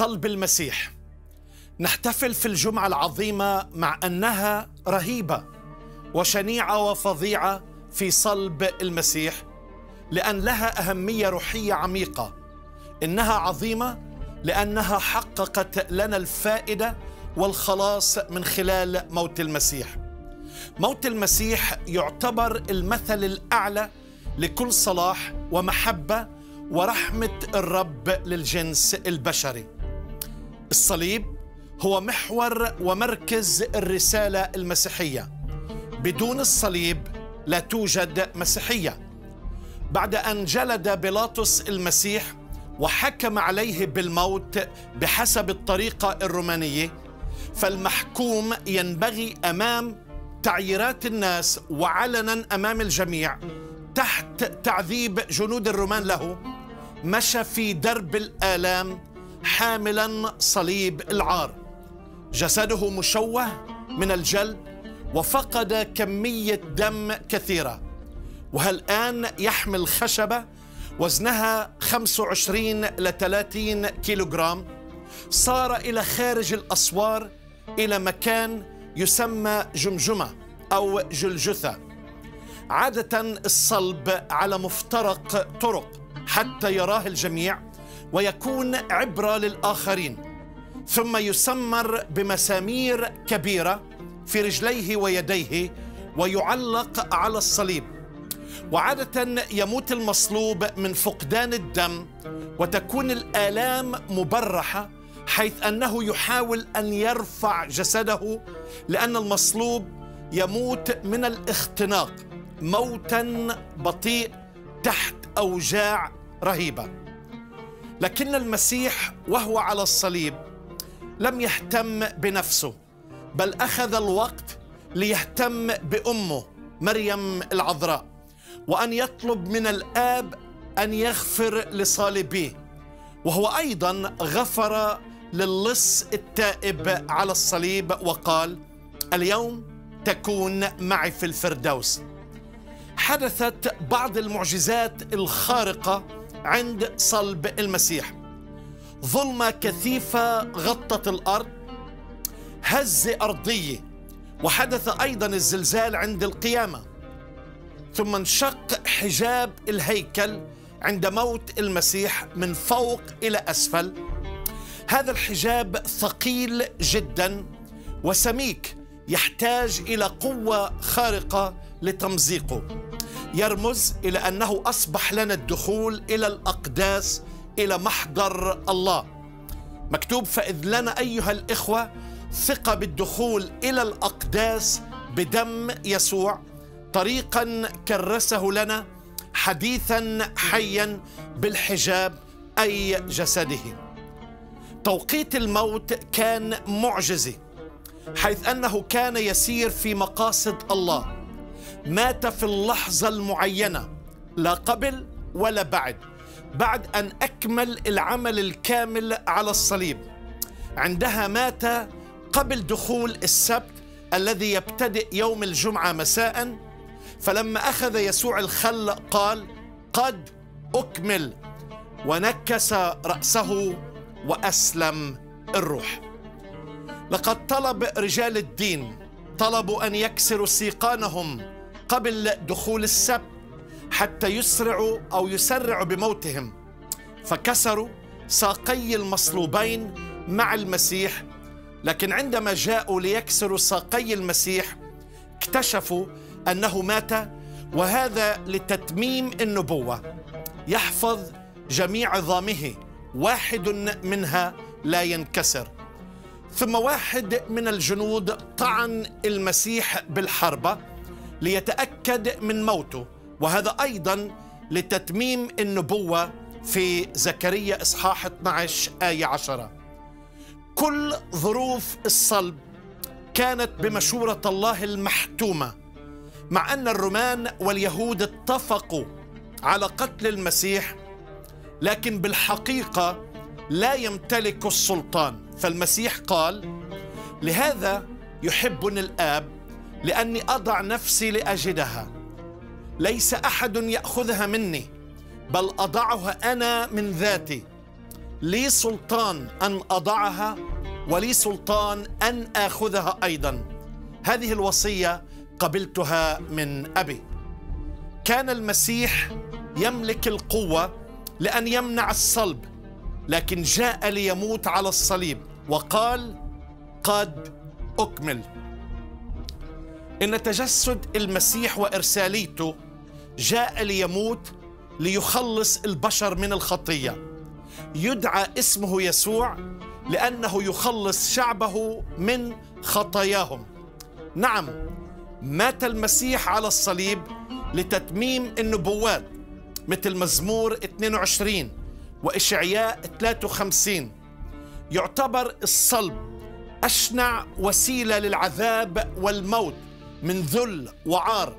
صلب المسيح. نحتفل في الجمعة العظيمة مع أنها رهيبة وشنيعة وفظيعة في صلب المسيح، لأن لها أهمية روحية عميقة. إنها عظيمة لأنها حققت لنا الفائدة والخلاص من خلال موت المسيح. موت المسيح يعتبر المثل الأعلى لكل صلاح ومحبة ورحمة الرب للجنس البشري. الصليب هو محور ومركز الرسالة المسيحية. بدون الصليب لا توجد مسيحية. بعد أن جلد بيلاطس المسيح وحكم عليه بالموت بحسب الطريقة الرومانية، فالمحكوم ينبغي أمام تعييرات الناس وعلنا أمام الجميع تحت تعذيب جنود الرومان له، مشى في درب الآلام حاملا صليب العار. جسده مشوه من الجلد وفقد كمية دم كثيرة، وهالآن يحمل خشبة وزنها 25 إلى 30 كيلوغرام. صار إلى خارج الأسوار إلى مكان يسمى جمجمة أو جلجثة. عادة الصلب على مفترق طرق حتى يراه الجميع ويكون عبرة للآخرين، ثم يسمر بمسامير كبيرة في رجليه ويديه ويعلق على الصليب. وعادة يموت المصلوب من فقدان الدم، وتكون الآلام مبرحة حيث أنه يحاول أن يرفع جسده، لأن المصلوب يموت من الاختناق موتا بطيء تحت أوجاع رهيبة. لكن المسيح وهو على الصليب لم يهتم بنفسه، بل أخذ الوقت ليهتم بأمه مريم العذراء، وأن يطلب من الآب أن يغفر لصالبيه، وهو أيضا غفر للص التائب على الصليب وقال: اليوم تكون معي في الفردوس. حدثت بعض المعجزات الخارقة عند صلب المسيح. ظلمة كثيفة غطت الأرض، هزة أرضية، وحدث أيضا الزلزال عند القيامة. ثم انشق حجاب الهيكل عند موت المسيح من فوق إلى أسفل. هذا الحجاب ثقيل جدا وسميك، يحتاج إلى قوة خارقة لتمزيقه، يرمز إلى أنه أصبح لنا الدخول إلى الأقداس، إلى محضر الله. مكتوب: فإذ لنا أيها الإخوة ثقة بالدخول إلى الأقداس بدم يسوع، طريقا كرسه لنا، حديثا حيا بالحجاب أي جسده. توقيت الموت كان معجزي، حيث أنه كان يسير في مقاصد الله. مات في اللحظة المعينة، لا قبل ولا بعد أن أكمل العمل الكامل على الصليب. عندها مات قبل دخول السبت الذي يبتدئ يوم الجمعة مساء. فلما أخذ يسوع الخل قال: قد أكمل، ونكس رأسه وأسلم الروح. لقد طلب رجال الدين، طلبوا أن يكسروا سيقانهم قبل دخول السبت حتى يسرعوا بموتهم، فكسروا ساقي المصلوبين مع المسيح. لكن عندما جاءوا ليكسروا ساقي المسيح اكتشفوا أنه مات، وهذا لتتميم النبوة: يحفظ جميع عظامه، واحد منها لا ينكسر. ثم واحد من الجنود طعن المسيح بالحربة ليتأكد من موته، وهذا أيضا لتتميم النبوة في زكريا إصحاح 12 آية 10. كل ظروف الصلب كانت بمشورة الله المحتومة، مع أن الرومان واليهود اتفقوا على قتل المسيح، لكن بالحقيقة لا يمتلك السلطان. فالمسيح قال: لهذا يحبني الآب، لأني أضع نفسي لأجدها، ليس أحد يأخذها مني، بل أضعها أنا من ذاتي. لي سلطان أن أضعها ولي سلطان أن آخذها أيضا. هذه الوصية قبلتها من أبي. كان المسيح يملك القوة لأن يمنع الصلب، لكن جاء ليموت على الصليب وقال قد أكمل. إن تجسد المسيح وإرساليته جاء ليموت ليخلص البشر من الخطية. يدعى اسمه يسوع لأنه يخلص شعبه من خطاياهم. نعم، مات المسيح على الصليب لتتميم النبوات مثل مزمور 22 وإشعياء 53. يعتبر الصلب أشنع وسيلة للعذاب والموت من ذل وعار،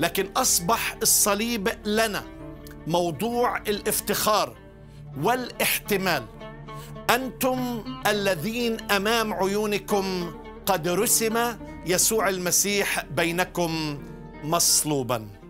لكن أصبح الصليب لنا موضوع الافتخار والاحتمال. أنتم الذين أمام عيونكم قد رسم يسوع المسيح بينكم مصلوبا.